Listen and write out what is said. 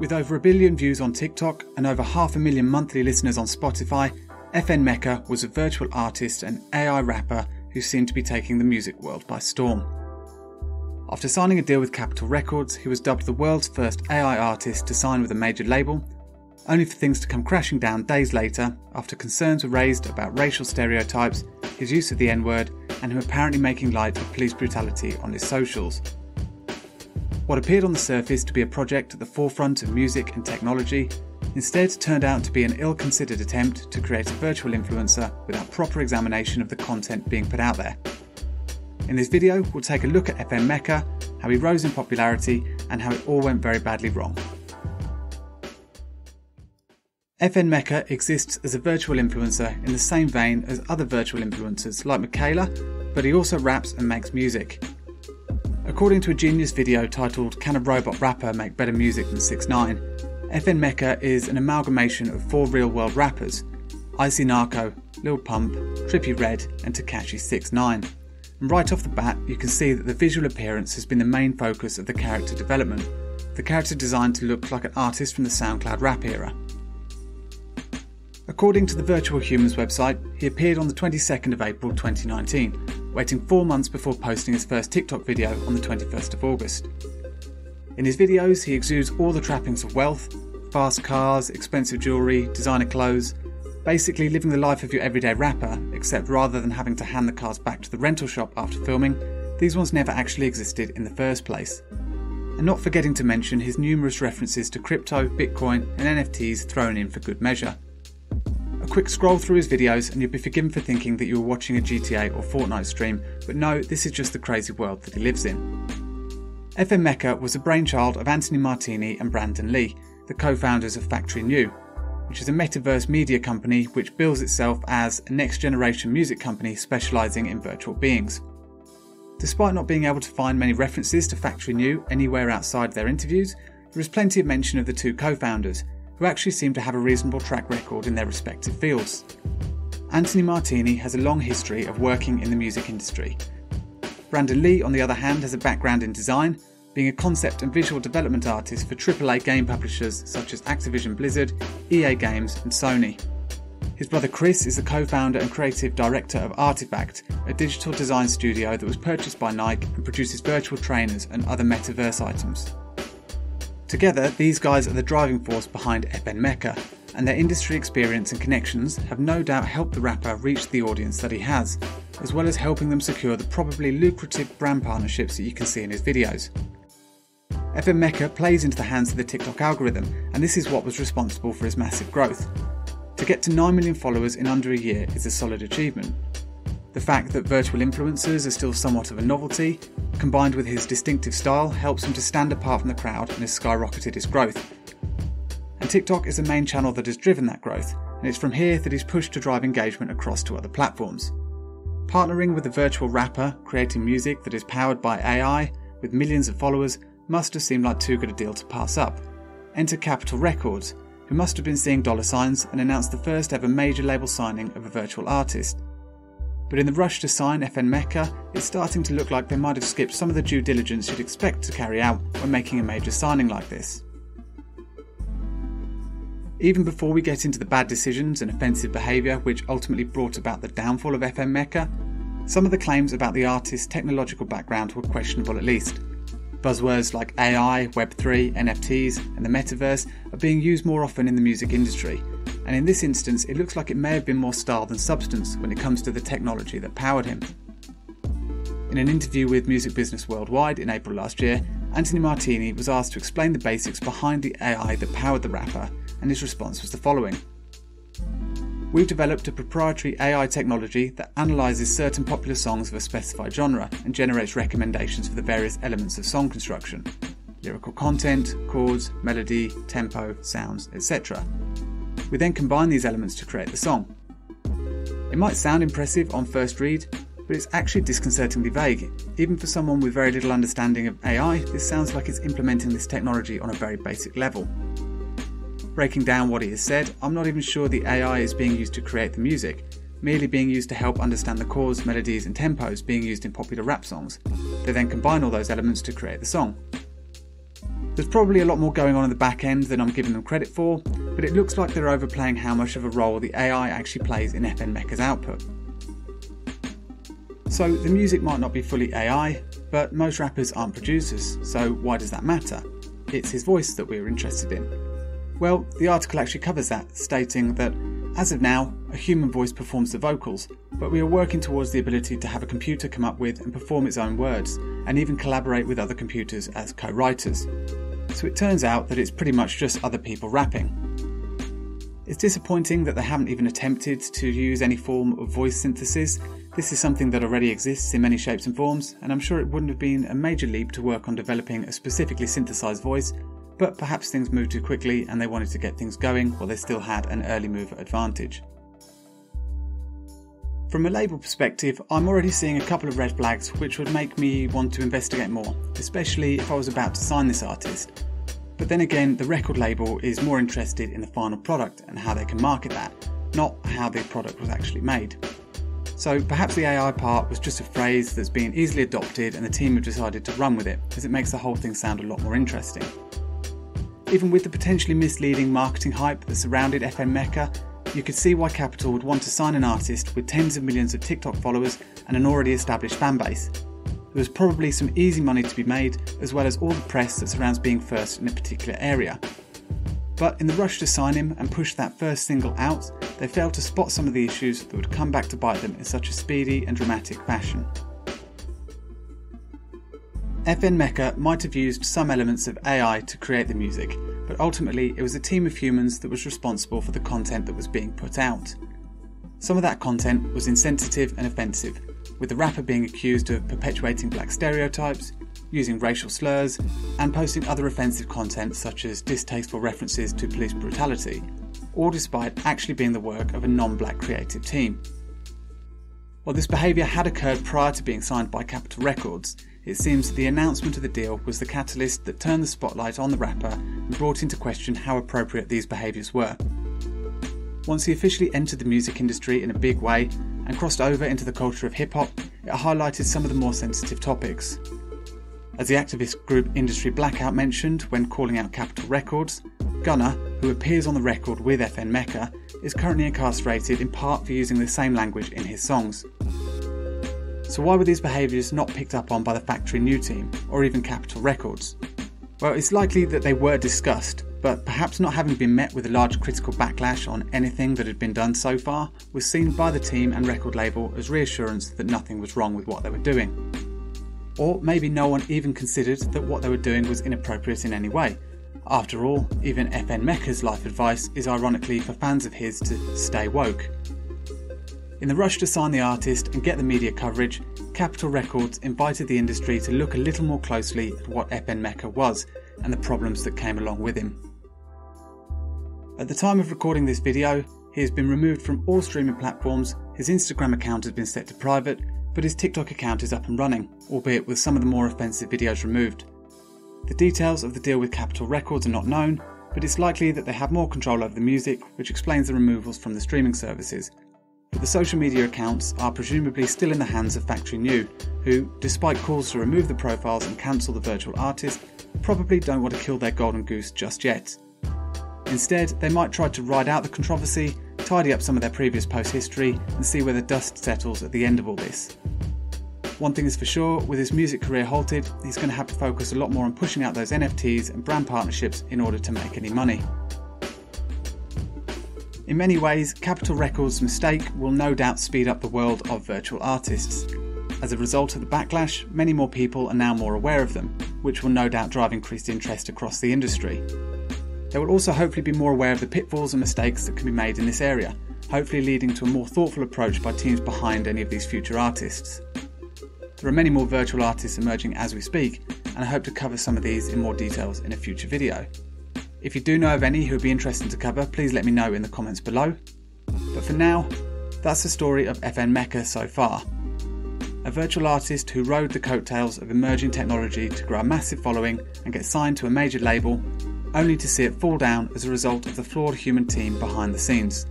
With over 1 billion views on TikTok and over 500,000 monthly listeners on Spotify, FN Meka was a virtual artist and AI rapper who seemed to be taking the music world by storm. After signing a deal with Capitol Records, he was dubbed the world's first AI artist to sign with a major label, only for things to come crashing down days later after concerns were raised about racial stereotypes, his use of the N-word, and him apparently making light of police brutality on his socials. What appeared on the surface to be a project at the forefront of music and technology instead turned out to be an ill-considered attempt to create a virtual influencer without proper examination of the content being put out there. In this video, we'll take a look at FN Meka, how he rose in popularity, and how it all went very badly wrong. FN Meka exists as a virtual influencer in the same vein as other virtual influencers like Michaela, but he also raps and makes music. According to a Genius video titled "Can a Robot Rapper Make Better Music Than 6ix9ine?", FN Meka is an amalgamation of 4 real-world rappers: Icy Narco, Lil Pump, Trippy Red and Tekashi 6ix9ine. And right off the bat you can see that the visual appearance has been the main focus of the character development, the character designed to look like an artist from the SoundCloud rap era. According to the Virtual Humans website, he appeared on the 22nd of April 2019, waiting 4 months before posting his first TikTok video on the 21st of August. In his videos, he exudes all the trappings of wealth: fast cars, expensive jewellery, designer clothes, basically living the life of your everyday rapper, except rather than having to hand the cars back to the rental shop after filming, these ones never actually existed in the first place. And not forgetting to mention his numerous references to crypto, Bitcoin and NFTs thrown in for good measure. A quick scroll through his videos and you'll be forgiven for thinking that you were watching a GTA or Fortnite stream, but no, this is just the crazy world that he lives in. FN Meka was the brainchild of Anthony Martini and Brandon Lee, the co-founders of Factory New, which is a metaverse media company which bills itself as a next-generation music company specialising in virtual beings. Despite not being able to find many references to Factory New anywhere outside their interviews, there is plenty of mention of the two co-founders, who actually seem to have a reasonable track record in their respective fields. Anthony Martini has a long history of working in the music industry. Brandon Lee, on the other hand, has a background in design, being a concept and visual development artist for AAA game publishers such as Activision Blizzard, EA Games and Sony. His brother Chris is the co-founder and creative director of Artifact, a digital design studio that was purchased by Nike and produces virtual trainers and other metaverse items. Together, these guys are the driving force behind FN Meka, and their industry experience and connections have no doubt helped the rapper reach the audience that he has, as well as helping them secure the probably lucrative brand partnerships that you can see in his videos. FN Meka plays into the hands of the TikTok algorithm, and this is what was responsible for his massive growth. To get to 9 million followers in under a year is a solid achievement. The fact that virtual influencers are still somewhat of a novelty, combined with his distinctive style, helps him to stand apart from the crowd and has skyrocketed his growth. And TikTok is the main channel that has driven that growth, and it's from here that he's pushed to drive engagement across to other platforms. Partnering with a virtual rapper, creating music that is powered by AI, with millions of followers, must have seemed like too good a deal to pass up. Enter Capitol Records, who must have been seeing dollar signs and announced the first ever major label signing of a virtual artist. But in the rush to sign FN Meka, it's starting to look like they might have skipped some of the due diligence you'd expect to carry out when making a major signing like this. Even before we get into the bad decisions and offensive behaviour which ultimately brought about the downfall of FN Meka, some of the claims about the artist's technological background were questionable at least. Buzzwords like AI, Web3, NFTs and the metaverse are being used more often in the music industry, and in this instance it looks like it may have been more style than substance when it comes to the technology that powered him. In an interview with Music Business Worldwide in April last year, Anthony Martini was asked to explain the basics behind the AI that powered the rapper, and his response was the following. "We've developed a proprietary AI technology that analyses certain popular songs of a specified genre and generates recommendations for the various elements of song construction: lyrical content, chords, melody, tempo, sounds, etc. We then combine these elements to create the song. It might sound impressive on first read, but it's actually disconcertingly vague. Even for someone with very little understanding of AI, this sounds like it's implementing this technology on a very basic level. Breaking down what he has said, I'm not even sure the AI is being used to create the music, merely being used to help understand the chords, melodies and tempos being used in popular rap songs. They then combine all those elements to create the song. There's probably a lot more going on in the back end than I'm giving them credit for, but it looks like they're overplaying how much of a role the AI actually plays in FN Meka's output. So the music might not be fully AI, but most rappers aren't producers, so why does that matter? It's his voice that we're interested in. Well, the article actually covers that, stating that as of now, a human voice performs the vocals, but we are working towards the ability to have a computer come up with and perform its own words, and even collaborate with other computers as co-writers. So it turns out that it's pretty much just other people rapping. It's disappointing that they haven't even attempted to use any form of voice synthesis. This is something that already exists in many shapes and forms, and I'm sure it wouldn't have been a major leap to work on developing a specifically synthesized voice, but perhaps things moved too quickly and they wanted to get things going while they still had an early mover advantage. From a label perspective, I'm already seeing a couple of red flags which would make me want to investigate more, especially if I was about to sign this artist. But then again, the record label is more interested in the final product and how they can market that, not how the product was actually made. So perhaps the AI part was just a phrase that's been easily adopted and the team have decided to run with it, as it makes the whole thing sound a lot more interesting. Even with the potentially misleading marketing hype that surrounded FN Meka, you could see why Capitol would want to sign an artist with tens of millions of TikTok followers and an already established fanbase. There was probably some easy money to be made, as well as all the press that surrounds being first in a particular area. But in the rush to sign him and push that first single out, they failed to spot some of the issues that would come back to bite them in such a speedy and dramatic fashion. FN Meka might have used some elements of AI to create the music, but ultimately it was a team of humans that was responsible for the content that was being put out. Some of that content was insensitive and offensive, with the rapper being accused of perpetuating black stereotypes, using racial slurs, and posting other offensive content such as distasteful references to police brutality, all despite actually being the work of a non-black creative team. While this behaviour had occurred prior to being signed by Capitol Records, it seems the announcement of the deal was the catalyst that turned the spotlight on the rapper and brought into question how appropriate these behaviours were. Once he officially entered the music industry in a big way, and crossed over into the culture of hip-hop, it highlighted some of the more sensitive topics. As the activist group Industry Blackout mentioned when calling out Capitol Records, Gunnar, who appears on the record with FN Meka, is currently incarcerated in part for using the same language in his songs. So why were these behaviours not picked up on by the Factory New team, or even Capitol Records? Well, it's likely that they were discussed, but perhaps not having been met with a large critical backlash on anything that had been done so far was seen by the team and record label as reassurance that nothing was wrong with what they were doing. Or maybe no one even considered that what they were doing was inappropriate in any way. After all, even FN Meka's life advice is ironically for fans of his to stay woke. In the rush to sign the artist and get the media coverage, Capitol Records invited the industry to look a little more closely at what FN Meka was and the problems that came along with him. At the time of recording this video, he has been removed from all streaming platforms, his Instagram account has been set to private, but his TikTok account is up and running, albeit with some of the more offensive videos removed. The details of the deal with Capitol Records are not known, but it's likely that they have more control over the music, which explains the removals from the streaming services. But the social media accounts are presumably still in the hands of Factory New, who, despite calls to remove the profiles and cancel the virtual artist, probably don't want to kill their golden goose just yet. Instead, they might try to ride out the controversy, tidy up some of their previous post history, and see where the dust settles at the end of all this. One thing is for sure, with his music career halted, he's going to have to focus a lot more on pushing out those NFTs and brand partnerships in order to make any money. In many ways, Capitol Records' mistake will no doubt speed up the world of virtual artists. As a result of the backlash, many more people are now more aware of them, which will no doubt drive increased interest across the industry. They will also hopefully be more aware of the pitfalls and mistakes that can be made in this area, hopefully leading to a more thoughtful approach by teams behind any of these future artists. There are many more virtual artists emerging as we speak, and I hope to cover some of these in more details in a future video. If you do know of any who would be interesting to cover, please let me know in the comments below. But for now, that's the story of FN Meka so far. A virtual artist who rode the coattails of emerging technology to grow a massive following and get signed to a major label, only to see it fall down as a result of the flawed human team behind the scenes.